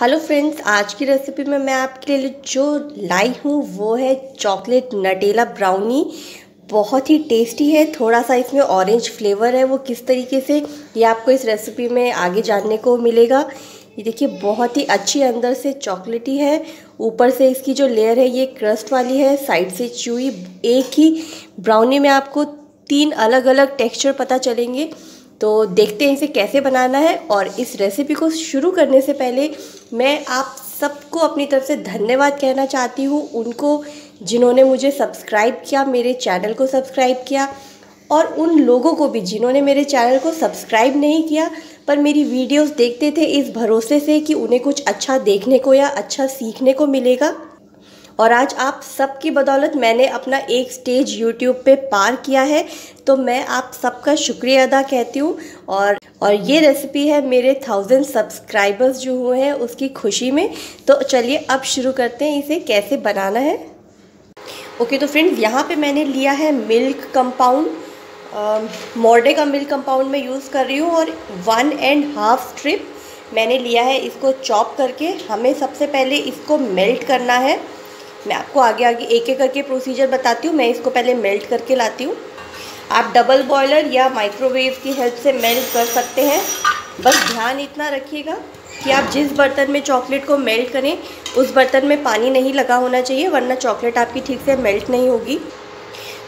Hello friends, आज की recipe में मैं आपके लिए जो लाई हूँ वो है चॉकलेट नटेला ब्राउनी। बहुत ही टेस्टी है, थोड़ा सा इसमें ऑरेंज फ्लेवर है। वो किस तरीके से ये आपको इस रेसिपी में आगे जानने को मिलेगा। ये देखिए, बहुत ही अच्छी अंदर से चॉकलेटी है, ऊपर से इसकी जो लेयर है ये क्रस्ट वाली है, साइड से च्यूई। एक ही ब्राउनी में आपको तीन अलग अलग टेक्स्चर पता चलेंगे। तो देखते हैं इसे कैसे बनाना है। और इस रेसिपी को शुरू करने से पहले मैं आप सबको अपनी तरफ से धन्यवाद कहना चाहती हूँ, उनको जिन्होंने मुझे सब्सक्राइब किया, मेरे चैनल को सब्सक्राइब किया, और उन लोगों को भी जिन्होंने मेरे चैनल को सब्सक्राइब नहीं किया पर मेरी वीडियोस देखते थे इस भरोसे से कि उन्हें कुछ अच्छा देखने को या अच्छा सीखने को मिलेगा। और आज आप सबकी बदौलत मैंने अपना एक स्टेज YouTube पे पार किया है, तो मैं आप सबका शुक्रिया अदा कहती हूँ। और ये रेसिपी है मेरे 1000 सब्सक्राइबर्स जो हुए हैं उसकी खुशी में। तो चलिए अब शुरू करते हैं इसे कैसे बनाना है। ओके, तो फ्रेंड्स यहाँ पे मैंने लिया है मिल्क कंपाउंड, मोर्डे का मिल्क कंपाउंड मैं यूज़ कर रही हूँ। और 1.5 स्ट्रिप मैंने लिया है, इसको चॉप करके हमें सबसे पहले इसको मेल्ट करना है। मैं आपको आगे आगे एक एक करके प्रोसीजर बताती हूँ। मैं इसको पहले मेल्ट करके लाती हूँ। आप डबल बॉयलर या माइक्रोवेव की हेल्प से मेल्ट कर सकते हैं। बस ध्यान इतना रखिएगा कि आप जिस बर्तन में चॉकलेट को मेल्ट करें उस बर्तन में पानी नहीं लगा होना चाहिए, वरना चॉकलेट आपकी ठीक से मेल्ट नहीं होगी।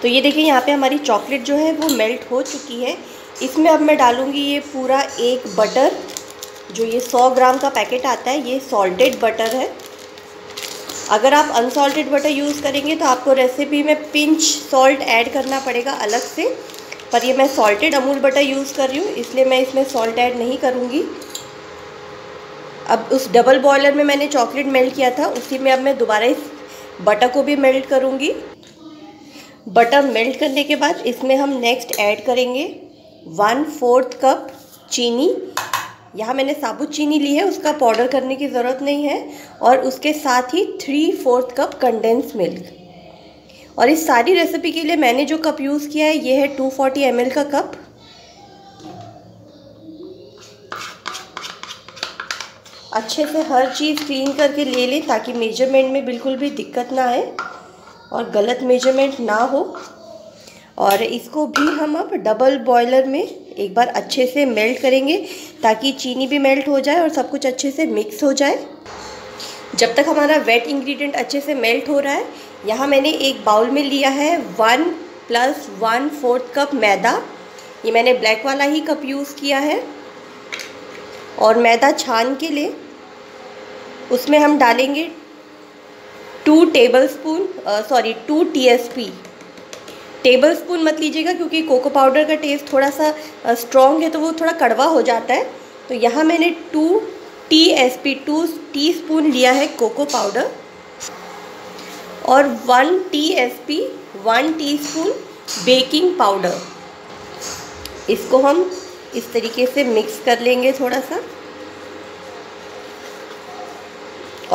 तो ये देखिए, यहाँ पे हमारी चॉकलेट जो है वो मेल्ट हो चुकी है। इसमें अब मैं डालूँगी ये पूरा एक बटर, जो ये 100 ग्राम का पैकेट आता है। ये सॉल्टेड बटर है। अगर आप अनसॉल्टेड बटर यूज़ करेंगे तो आपको रेसिपी में पिंच सॉल्ट ऐड करना पड़ेगा अलग से, पर ये मैं सॉल्टेड अमूल बटर यूज़ कर रही हूँ इसलिए मैं इसमें सॉल्ट ऐड नहीं करूँगी। अब उस डबल बॉयलर में मैंने चॉकलेट मेल्ट किया था, उसी में अब मैं दोबारा इस बटर को भी मेल्ट करूँगी। बटर मेल्ट करने के बाद इसमें हम नेक्स्ट ऐड करेंगे 1/4 कप चीनी। यहाँ मैंने साबुत चीनी ली है, उसका पाउडर करने की ज़रूरत नहीं है। और उसके साथ ही 3/4 कप कंडेंस मिल्क। और इस सारी रेसिपी के लिए मैंने जो कप यूज़ किया है ये है 240 ml का कप। अच्छे से हर चीज़ क्लीन करके ले लें ताकि मेजरमेंट में बिल्कुल भी दिक्कत ना आए और गलत मेजरमेंट ना हो। और इसको भी हम अब डबल बॉयलर में एक बार अच्छे से मेल्ट करेंगे ताकि चीनी भी मेल्ट हो जाए और सब कुछ अच्छे से मिक्स हो जाए। जब तक हमारा वेट इंग्रेडिएंट अच्छे से मेल्ट हो रहा है, यहाँ मैंने एक बाउल में लिया है 1 + 1/4 कप मैदा। ये मैंने ब्लैक वाला ही कप यूज़ किया है। और मैदा छान के लिए उसमें हम डालेंगे 2 TSP। टेबल स्पून मत लीजिएगा क्योंकि कोको पाउडर का टेस्ट थोड़ा सा स्ट्रॉन्ग है तो वो थोड़ा कड़वा हो जाता है। तो यहाँ मैंने 2 टीस्पून लिया है कोको पाउडर। और 1 टीस्पून बेकिंग पाउडर। इसको हम इस तरीके से मिक्स कर लेंगे थोड़ा सा।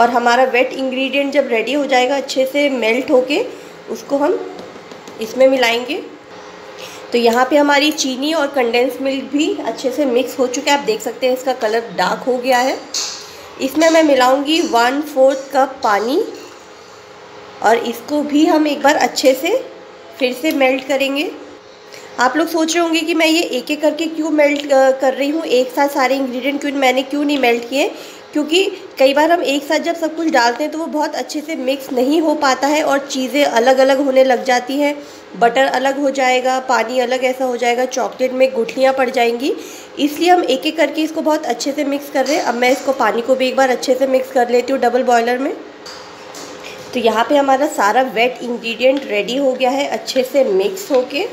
और हमारा वेट इंग्रेडिएंट जब रेडी हो जाएगा अच्छे से मेल्ट होके, उसको हम इसमें मिलाएंगे। तो यहाँ पे हमारी चीनी और कंडेंस मिल्क भी अच्छे से मिक्स हो चुका है। आप देख सकते हैं इसका कलर डार्क हो गया है। इसमें मैं मिलाऊंगी 1/4 कप पानी। और इसको भी हम एक बार अच्छे से फिर से मेल्ट करेंगे। आप लोग सोच रहे होंगे कि मैं ये एक एक करके क्यों मेल्ट कर रही हूँ, एक साथ सारे इंग्रेडिएंट क्यों नहीं मेल्ट किए, क्योंकि कई बार हम एक साथ जब सब कुछ डालते हैं तो वो बहुत अच्छे से मिक्स नहीं हो पाता है और चीज़ें अलग अलग होने लग जाती हैं। बटर अलग हो जाएगा, पानी अलग ऐसा हो जाएगा, चॉकलेट में गुठलियाँ पड़ जाएंगी। इसलिए हम एक एक करके इसको बहुत अच्छे से मिक्स कर रहे हैं। अब मैं इसको पानी को भी एक बार अच्छे से मिक्स कर लेती हूँ डबल बॉयलर में। तो यहाँ पर हमारा सारा वेट इंग्रेडिएंट रेडी हो गया है अच्छे से मिक्स होके।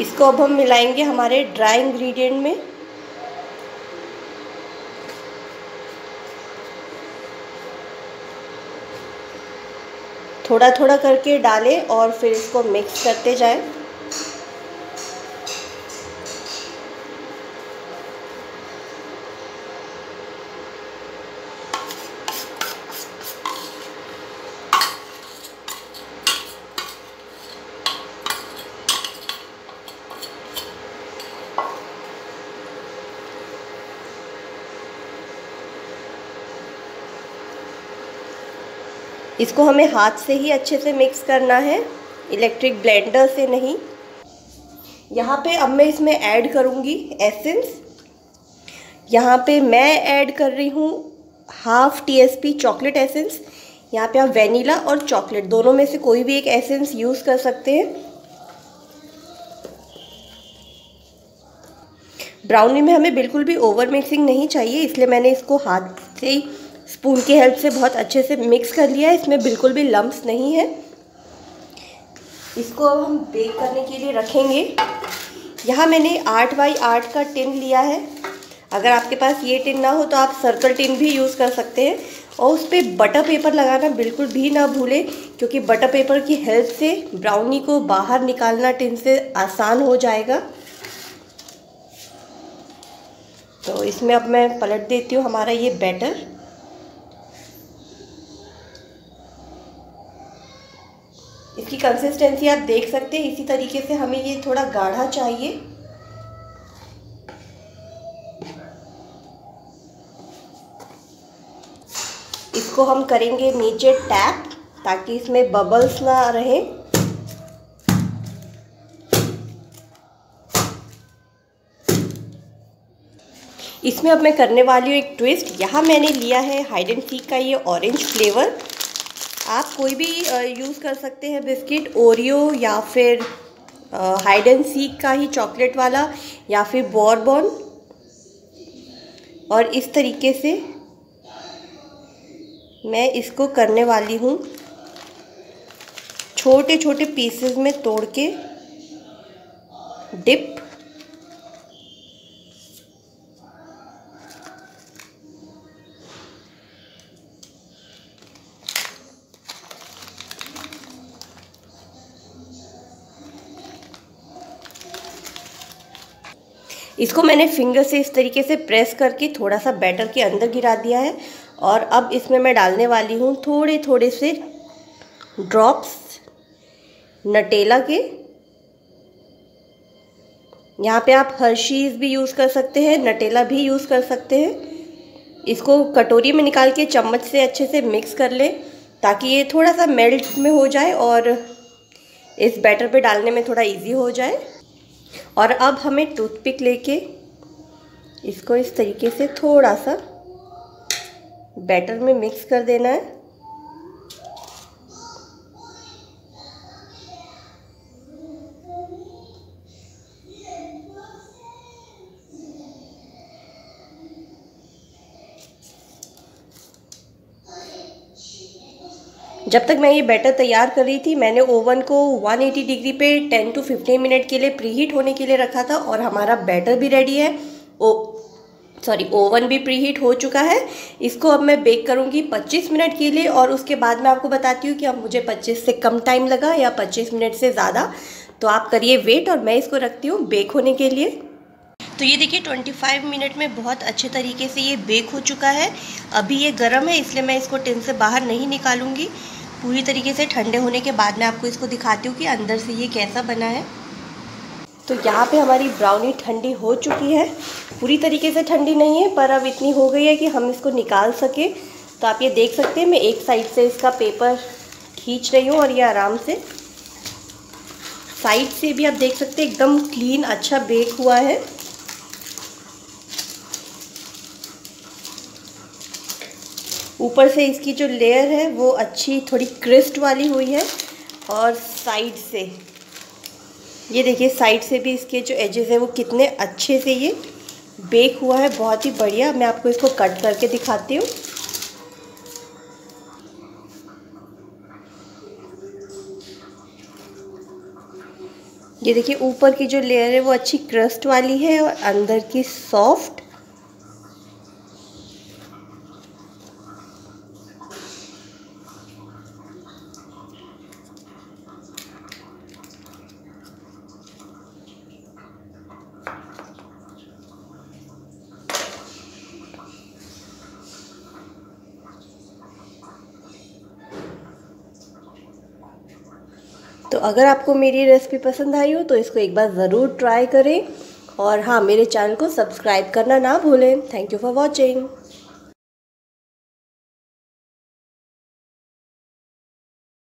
इसको अब हम मिलाएंगे हमारे ड्राई इंग्रेडिएंट में। थोड़ा थोड़ा करके डालें और फिर इसको मिक्स करते जाएं। इसको हमें हाथ से ही अच्छे से मिक्स करना है, इलेक्ट्रिक ब्लेंडर से नहीं। यहाँ पे अब मैं इसमें ऐड करूँगी एसेंस। यहाँ पे मैं ऐड कर रही हूँ हाफ TSP चॉकलेट एसेंस। यहाँ पे आप वैनिला और चॉकलेट दोनों में से कोई भी एक एसेंस यूज़ कर सकते हैं। ब्राउनी में हमें बिल्कुल भी ओवर मिक्सिंग नहीं चाहिए, इसलिए मैंने इसको हाथ से ही स्पून की हेल्प से बहुत अच्छे से मिक्स कर लिया है। इसमें बिल्कुल भी लम्प्स नहीं है। इसको अब हम बेक करने के लिए रखेंगे। यहाँ मैंने 8x8 का टिन लिया है। अगर आपके पास ये टिन ना हो तो आप सर्कल टिन भी यूज़ कर सकते हैं, और उस पर बटर पेपर लगाना बिल्कुल भी ना भूलें, क्योंकि बटर पेपर की हेल्प से ब्राउनी को बाहर निकालना टिन से आसान हो जाएगा। तो इसमें अब मैं पलट देती हूँ हमारा ये बैटर। इसकी कंसिस्टेंसी आप देख सकते हैं, इसी तरीके से हमें ये थोड़ा गाढ़ा चाहिए। इसको हम करेंगे नीचे टैप ताकि इसमें बबल्स ना रहे। इसमें अब मैं करने वाली हूँ एक ट्विस्ट। यहाँ मैंने लिया है हाइड एंड सीक का ये ऑरेंज फ्लेवर। आप कोई भी यूज़ कर सकते हैं बिस्किट, ओरियो या फिर हाइड एंड सीक का ही चॉकलेट वाला या फिर बॉर्बन। और इस तरीके से मैं इसको करने वाली हूँ, छोटे छोटे पीसेस में तोड़ के डिप। इसको मैंने फिंगर से इस तरीके से प्रेस करके थोड़ा सा बैटर के अंदर गिरा दिया है। और अब इसमें मैं डालने वाली हूँ थोड़े थोड़े से ड्रॉप्स नटेला के। यहाँ पे आप हर्शीज़ भी यूज़ कर सकते हैं, नटेला भी यूज़ कर सकते हैं। इसको कटोरी में निकाल के चम्मच से अच्छे से मिक्स कर लें ताकि ये थोड़ा सा मेल्ट में हो जाए और इस बैटर पे डालने में थोड़ा इजी हो जाए। और अब हमें टूथपिक लेके इसको इस तरीके से थोड़ा सा बैटर में मिक्स कर देना है। जब तक मैं ये बैटर तैयार कर रही थी, मैंने ओवन को 180 डिग्री पे 10 टू 15 मिनट के लिए प्रीहीट होने के लिए रखा था, और हमारा बैटर भी रेडी है। ओवन भी प्रीहीट हो चुका है। इसको अब मैं बेक करूँगी 25 मिनट के लिए, और उसके बाद मैं आपको बताती हूँ कि अब मुझे 25 से कम टाइम लगा या 25 मिनट से ज़्यादा। तो आप करिए वेट, और मैं इसको रखती हूँ बेक होने के लिए। तो ये देखिए 25 मिनट में बहुत अच्छे तरीके से ये बेक हो चुका है। अभी ये गर्म है, इसलिए मैं इसको टिन से बाहर नहीं निकालूंगी। पूरी तरीके से ठंडे होने के बाद मैं आपको इसको दिखाती हूँ कि अंदर से ये कैसा बना है। तो यहाँ पे हमारी ब्राउनी ठंडी हो चुकी है, पूरी तरीके से ठंडी नहीं है पर अब इतनी हो गई है कि हम इसको निकाल सकें। तो आप ये देख सकते हैं, मैं एक साइड से इसका पेपर खींच रही हूँ और ये आराम से साइड से भी आप देख सकते हैं एकदम क्लीन अच्छा बेक हुआ है। ऊपर से इसकी जो लेयर है वो अच्छी थोड़ी क्रिस्प वाली हुई है, और साइड से ये देखिए साइड से भी इसके जो एजेस हैं वो कितने अच्छे से ये बेक हुआ है, बहुत ही बढ़िया। मैं आपको इसको कट करके दिखाती हूँ। ये देखिए ऊपर की जो लेयर है वो अच्छी क्रस्ट वाली है और अंदर की सॉफ्ट। तो अगर आपको मेरी रेसिपी पसंद आई हो तो इसको एक बार ज़रूर ट्राई करें, और हाँ, मेरे चैनल को सब्सक्राइब करना ना भूलें। Thank you for watching.